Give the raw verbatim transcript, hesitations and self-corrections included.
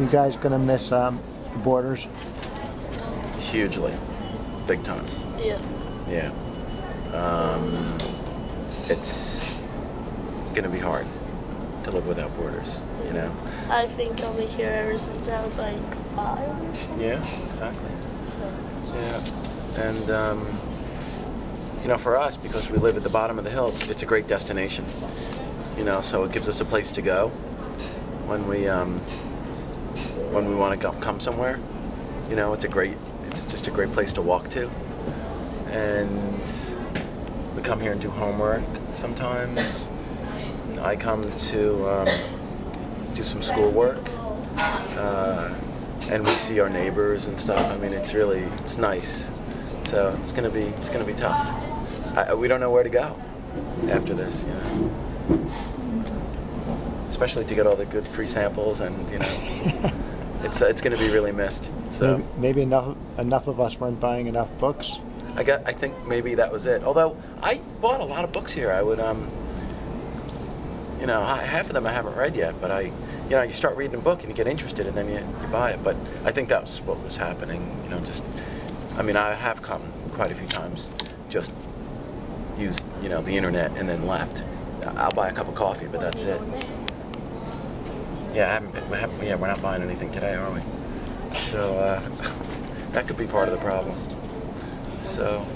You guys gonna miss um, the Borders? Hugely, big time. Yeah. Yeah. Um, it's gonna be hard to live without Borders, you know? I think I'll be here ever since I was like five or something. Yeah, exactly. So. Yeah, and um, you know, for us, because we live at the bottom of the hill, it's, it's a great destination. You know, so it gives us a place to go when we um, when we want to come somewhere. You know, it's a great, it's just a great place to walk to, and we come here and do homework sometimes. I come to um, do some schoolwork, uh, and we see our neighbors and stuff. I mean, it's really, it's nice. So it's gonna be, it's gonna be tough. I, we don't know where to go after this, you know. Especially to get all the good free samples, and you know, it's uh, it's gonna be really missed. So maybe, maybe enough enough of us weren't buying enough books. I got, I think maybe that was it. Although I bought a lot of books here. I would um. You know, half of them I haven't read yet, but I, you know, you start reading a book and you get interested, and then you, you buy it. But I think that's what was happening. You know, just, I mean, I have come quite a few times, just used, you know, the internet and then left. I'll buy a cup of coffee, but that's it. Yeah, I haven't been, we haven't, yeah, we're not buying anything today, are we? So uh, that could be part of the problem. So.